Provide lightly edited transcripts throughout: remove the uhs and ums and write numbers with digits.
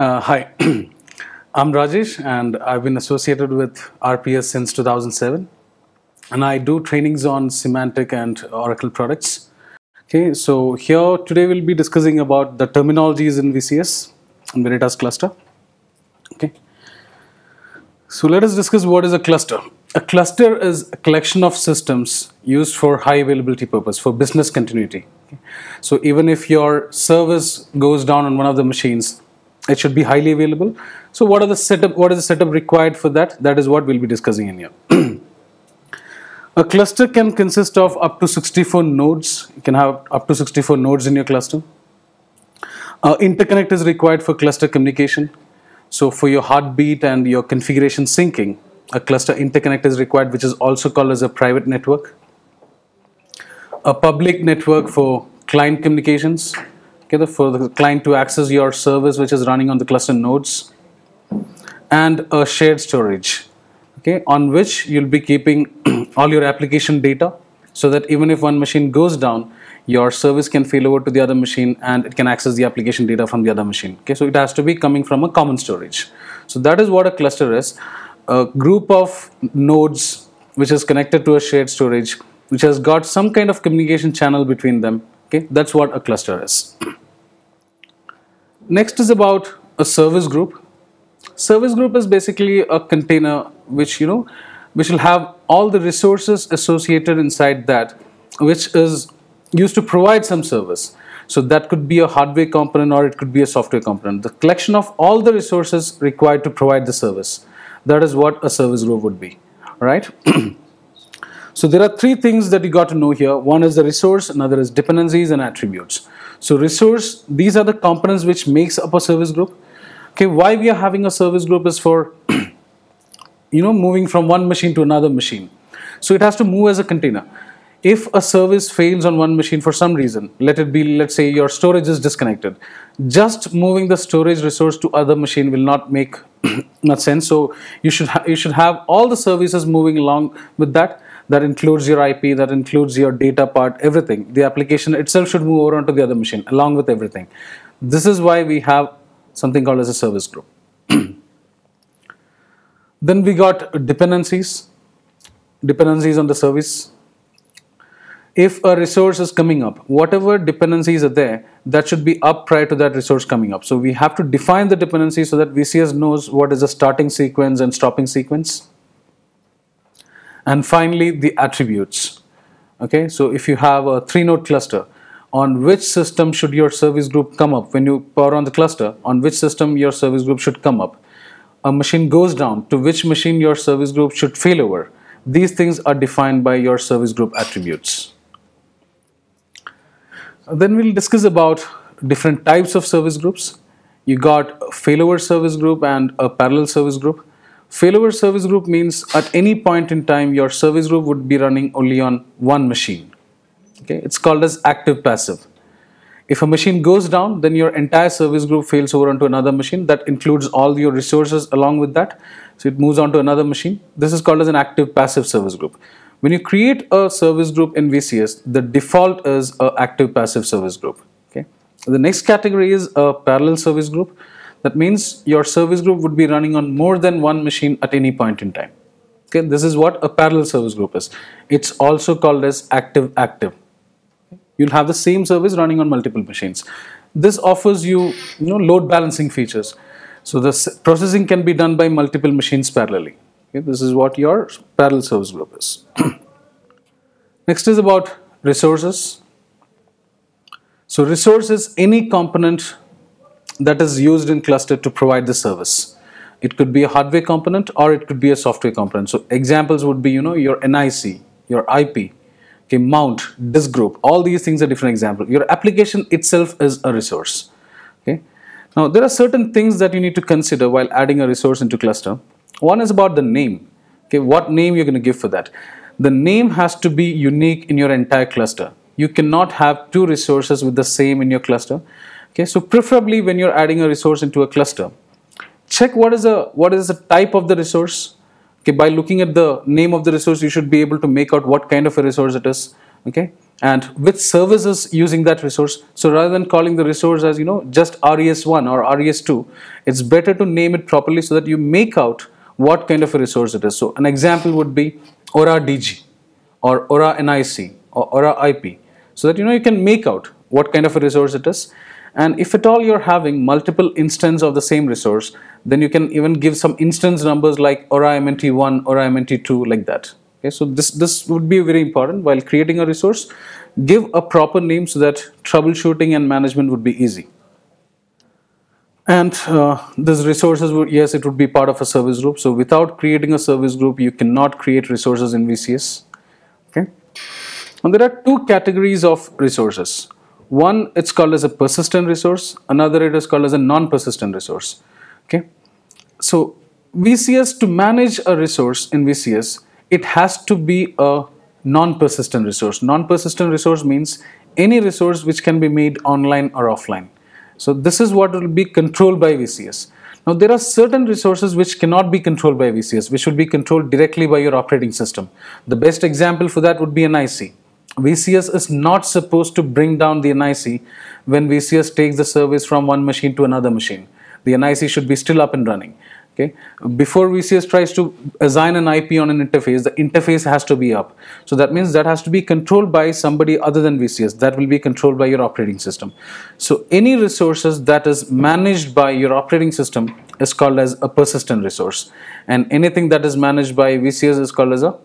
Hi, I'm Rajesh and I've been associated with RPS since 2007, and I do trainings on Symantec and Oracle products. Okay, so here today we'll be discussing about the terminologies in VCS and Veritas cluster. Okay, so let us discuss what is a cluster. A cluster is a collection of systems used for high availability purpose, for business continuity. Okay. So even if your service goes down on one of the machines, it should be highly available. So what is the setup required for that? That is what we'll be discussing in here. A cluster can consist of up to 64 nodes. You can have up to 64 nodes in your cluster. Interconnect is required for cluster communication. So for your heartbeat and your configuration syncing, a cluster interconnect is required, which is also called as a private network. A public network for client communications, okay, for the client to access your service which is running on the cluster nodes. And a shared storage, okay, on which you'll be keeping all your application data, so that even if one machine goes down, your service can fail over to the other machine and it can access the application data from the other machine. Okay, so it has to be coming from a common storage. So that is what a cluster is. A group of nodes which is connected to a shared storage, which has got some kind of communication channel between them. Okay, that's what a cluster is. Next is about a service group. Service group is basically a container which, you know, which will have all the resources associated inside that, which is used to provide some service. So that could be a hardware component or it could be a software component. The collection of all the resources required to provide the service. That is what a service group would be, right? So there are three things that you got to know here. One is the resource, another is dependencies and attributes. So resource, these are the components which makes up a service group. Okay, why we are having a service group is for, you know, moving from one machine to another machine. So it has to move as a container. If a service fails on one machine for some reason, let it be, let's say your storage is disconnected, just moving the storage resource to other machine will not make much sense. So you should have all the services moving along with that. That includes your IP, that includes your data part, everything. The application itself should move over onto the other machine along with everything. This is why we have something called as a service group. Then we got dependencies, dependencies on the service. If a resource is coming up, whatever dependencies are there, that should be up prior to that resource coming up. So we have to define the dependency so that VCS knows what is the starting sequence and stopping sequence. And finally, the attributes. Okay, so if you have a 3-node cluster, on which system should your service group come up? When you power on the cluster, on which system your service group should come up? A machine goes down, to which machine your service group should fail over? These things are defined by your service group attributes. Then we'll discuss about different types of service groups. You got a failover service group and a parallel service group. Failover service group means at any point in time your service group would be running only on one machine. Okay, it's called as active passive. If a machine goes down, then your entire service group fails over onto another machine. That includes all your resources along with that. So it moves on to another machine. This is called as an active passive service group. When you create a service group in VCS, the default is an active passive service group. Okay. The next category is a parallel service group. That means your service group would be running on more than one machine at any point in time. Okay. This is what a parallel service group is. It's also called as active-active. You'll have the same service running on multiple machines. This offers you, load balancing features. So the processing can be done by multiple machines parallelly. Okay, this is what your parallel service group is. Next is about resources. So resource is any component that is used in cluster to provide the service. It could be a hardware component or it could be a software component. So examples would be, your NIC, your IP, okay, mount, disk group. All these things are different examples. Your application itself is a resource. Okay. Now there are certain things that you need to consider while adding a resource into cluster. One is about the name. Okay, what name you're going to give for that. The name has to be unique in your entire cluster. You cannot have two resources with the same in your cluster. Okay, so preferably when you're adding a resource into a cluster, check what is the type of the resource. Okay, by looking at the name of the resource, you should be able to make out what kind of a resource it is. Okay, and with services using that resource. So rather than calling the resource as, you know, just RES1 or RES2, it's better to name it properly so that you make out what kind of a resource it is. So an example would be ORA DG or ORA NIC or ORA IP, so that, you know, you can make out what kind of a resource it is. And if at all you're having multiple instances of the same resource, then you can even give some instance numbers like ORA MNT1, ORA MNT2, like that. Okay, so this would be very important while creating a resource. Give a proper name so that troubleshooting and management would be easy. And these resources would, yes, it would be part of a service group. So without creating a service group, you cannot create resources in VCS. Okay, and there are two categories of resources. One, it's called as a persistent resource. Another, it is called as a non-persistent resource. Okay, so VCS, to manage a resource in VCS, it has to be a non-persistent resource. Non-persistent resource means any resource which can be made online or offline. So this is what will be controlled by VCS. Now there are certain resources which cannot be controlled by VCS, which should be controlled directly by your operating system. The best example for that would be an IC. VCS is not supposed to bring down the NIC when VCS takes the service from one machine to another machine. The NIC should be still up and running. Okay, before VCS tries to assign an IP on an interface, the interface has to be up. So that means that has to be controlled by somebody other than VCS. That will be controlled by your operating system. So any resources that is managed by your operating system is called as a persistent resource, and anything that is managed by VCS is called as a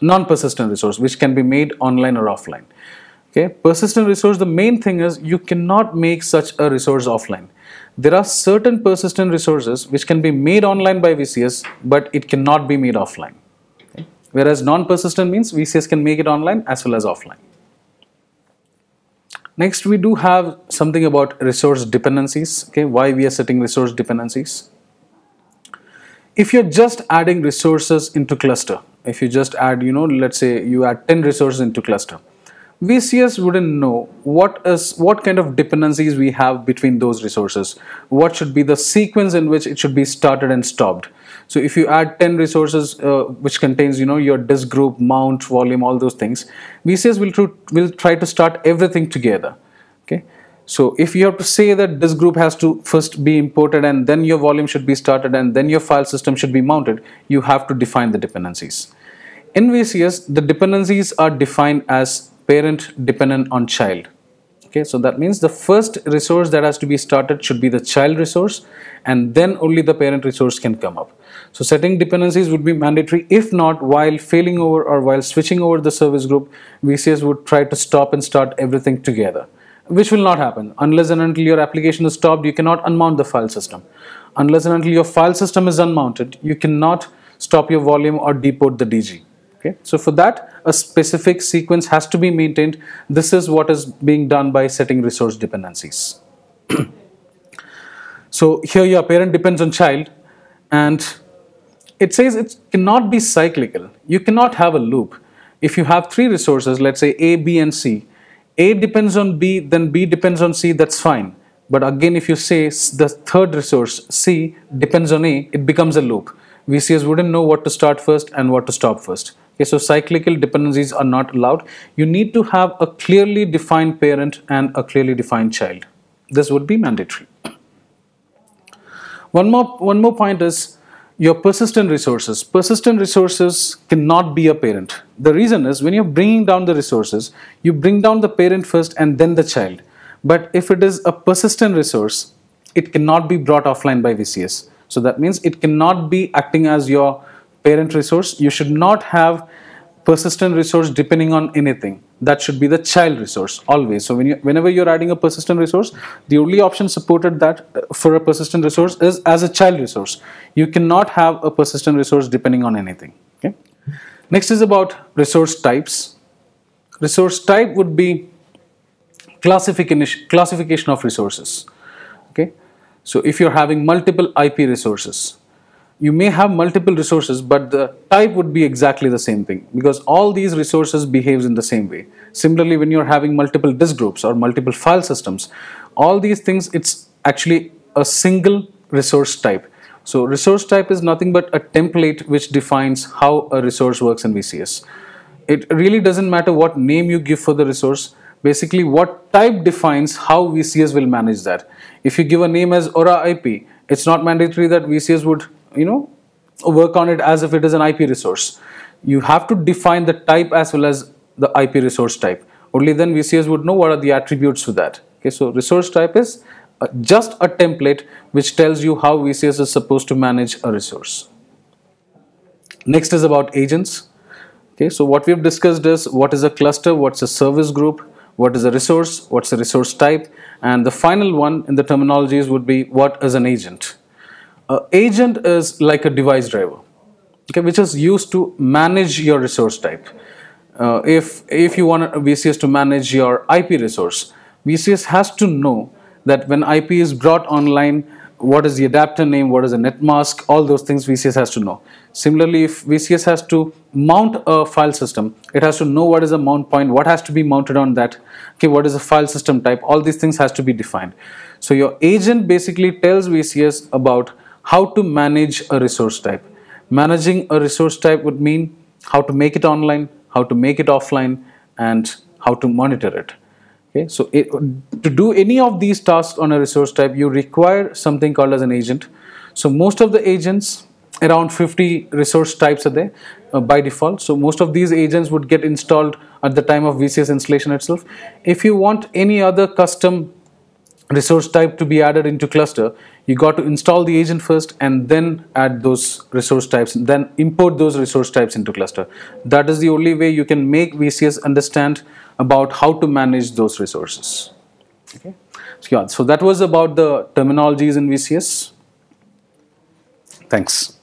non-persistent resource, which can be made online or offline. Okay, persistent resource, the main thing is you cannot make such a resource offline. There are certain persistent resources which can be made online by VCS, but it cannot be made offline. Okay, whereas non-persistent means VCS can make it online as well as offline. Next, we do have something about resource dependencies. Okay, why we are setting resource dependencies. If you're just adding resources into cluster, if you just add, you know, let's say you add 10 resources into cluster, VCS wouldn't know what kind of dependencies we have between those resources. What should be the sequence in which it should be started and stopped? So if you add 10 resources which contains, you know, your disk group, mount, volume, all those things, VCS will try to start everything together. Okay, so if you have to say that this group has to first be imported and then your volume should be started and then your file system should be mounted, you have to define the dependencies. In VCS, the dependencies are defined as parent dependent on child. Okay, so that means the first resource that has to be started should be the child resource, and then only the parent resource can come up. So setting dependencies would be mandatory. If not, while failing over or while switching over the service group, VCS would try to stop and start everything together, which will not happen. Unless and until your application is stopped, you cannot unmount the file system. Unless and until your file system is unmounted, you cannot stop your volume or deport the DG. Okay, so for that, a specific sequence has to be maintained. This is what is being done by setting resource dependencies. So here your parent depends on child, and it says it cannot be cyclical. You cannot have a loop. If you have three resources, let's say A, B, and C, A depends on B, then B depends on C, that's fine. But again, if you say the third resource, C, depends on A, it becomes a loop. VCS wouldn't know what to start first and what to stop first. Okay, so cyclical dependencies are not allowed. You need to have a clearly defined parent and a clearly defined child. This would be mandatory. One more point is your persistent resources. Persistent resources cannot be a parent. The reason is, when you're bringing down the resources, you bring down the parent first and then the child. But if it is a persistent resource, it cannot be brought offline by VCS. So that means it cannot be acting as your parent resource. You should not have persistent resource depending on anything. That should be the child resource always. So whenever you're adding a persistent resource, the only option supported that for a persistent resource is as a child resource. You cannot have a persistent resource depending on anything. Okay, next is about resource types. Resource type would be classification of resources. Okay, so if you're having multiple IP resources, you may have multiple resources, but the type would be exactly the same thing, because all these resources behaves in the same way. Similarly, when you're having multiple disk groups or multiple file systems, all these things, it's actually a single resource type. So resource type is nothing but a template which defines how a resource works in VCS. It really doesn't matter what name you give for the resource. Basically, what type defines how VCS will manage that. If you give a name as Aura IP, it's not mandatory that VCS would, work on it as if it is an IP resource. You have to define the type as well as the IP resource type. Only then VCS would know what are the attributes to that. Okay, so resource type is just a template which tells you how VCS is supposed to manage a resource. Next is about agents. Okay, so what we've discussed is what is a cluster, what's a service group, what is a resource, what's the resource type, and the final one in the terminologies would be what is an agent. Agent is like a device driver, okay, which is used to manage your resource type. If you want VCS to manage your IP resource, VCS has to know that when IP is brought online, what is the adapter name, what is a net mask, all those things VCS has to know. Similarly, if VCS has to mount a file system, it has to know what is a mount point, what has to be mounted on that, okay, what is a file system type, all these things has to be defined. So your agent basically tells VCS about how to manage a resource type. Managing a resource type would mean how to make it online, how to make it offline, and how to monitor it. Okay, so to do any of these tasks on a resource type, you require something called as an agent. So most of the agents, around 50 resource types are there by default. So most of these agents would get installed at the time of VCS installation itself. If you want any other custom resource type to be added into cluster, you got to install the agent first and then add those resource types, then import those resource types into cluster. That is the only way you can make VCS understand about how to manage those resources. Okay. So that was about the terminologies in VCS. Thanks.